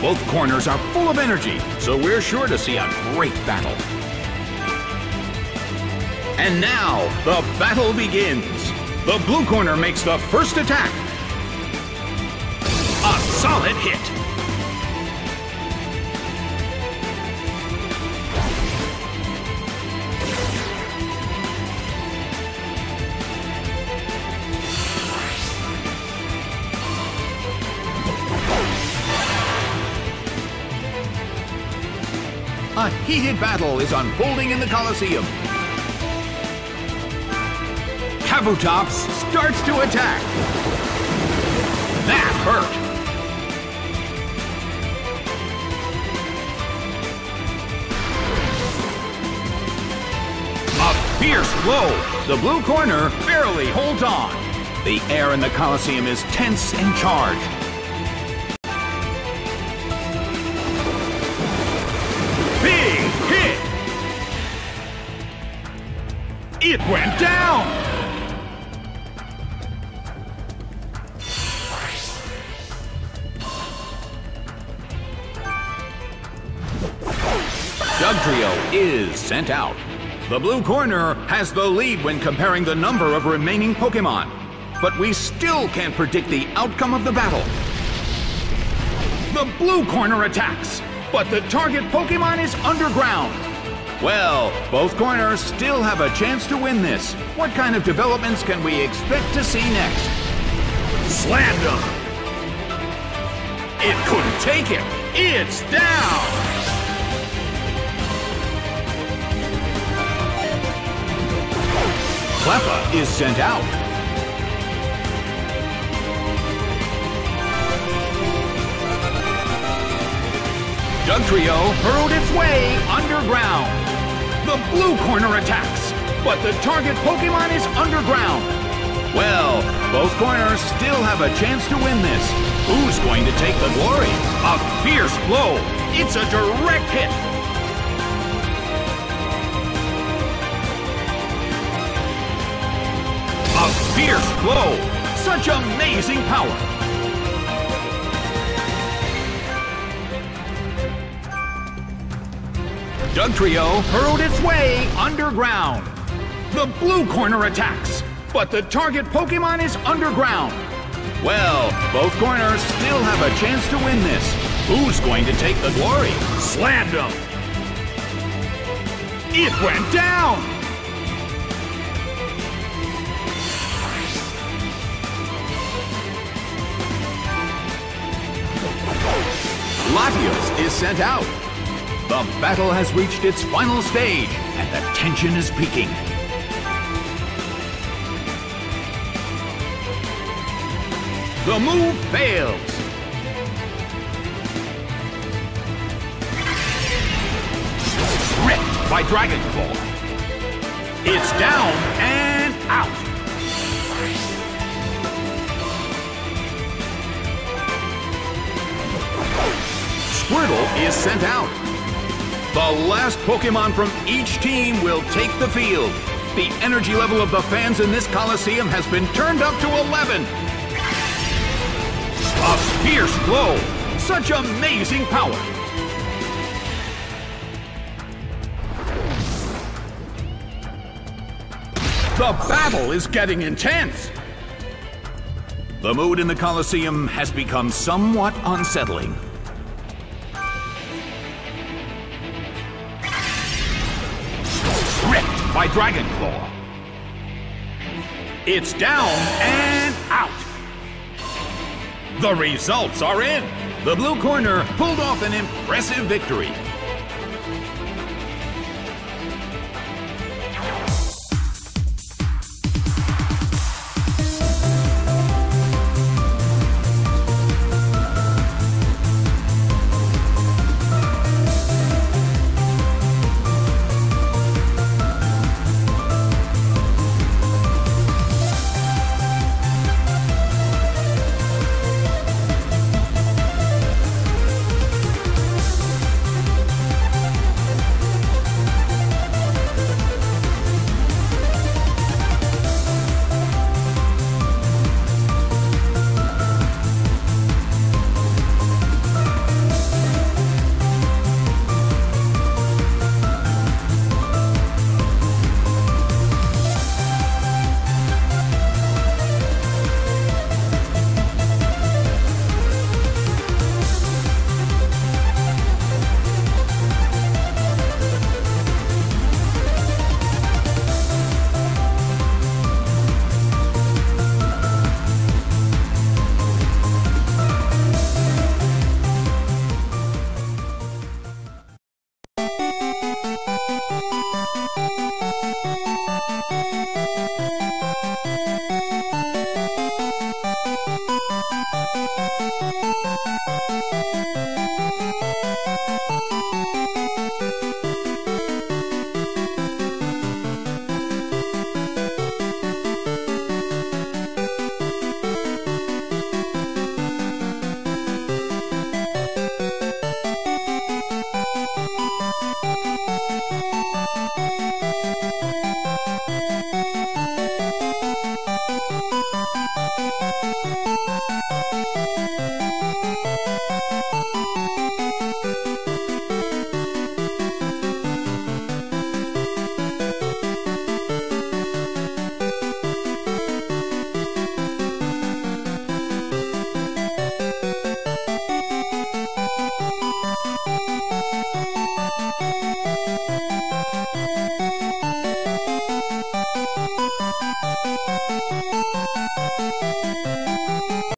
Both corners are full of energy, so we're sure to see a great battle. And now, the battle begins. The blue corner makes the first attack. A solid hit. A heated battle is unfolding in the Colosseum. Kabutops starts to attack. That hurt. A fierce blow. The blue corner barely holds on. The air in the Colosseum is tense and charged. It went down! Dugtrio is sent out. The blue corner has the lead when comparing the number of remaining Pokémon. But we still can't predict the outcome of the battle. The blue corner attacks, but the target Pokémon is underground. Well, both corners still have a chance to win this. What kind of developments can we expect to see next? Slammed him! It couldn't take it! It's down! Cleffa is sent out. Dugtrio hurled its way underground. The blue corner attacks, but the target Pokémon is underground. Well, both corners still have a chance to win this. Who's going to take the glory? A fierce blow. It's a direct hit. A fierce blow. Such amazing power. Dugtrio hurled its way underground. The blue corner attacks, but the target Pokémon is underground. Well, both corners still have a chance to win this. Who's going to take the glory? Slammed him! It went down! Latios is sent out. The battle has reached its final stage, and the tension is peaking. The move fails. Ripped by Dragon Claw. It's down and out. Squirtle is sent out. The last Pokémon from each team will take the field. The energy level of the fans in this Colosseum has been turned up to 11. A fierce blow. Such amazing power. The battle is getting intense. The mood in the Colosseum has become somewhat unsettling. By Dragon Claw. It's down and out. The results are in. The blue corner pulled off an impressive victory.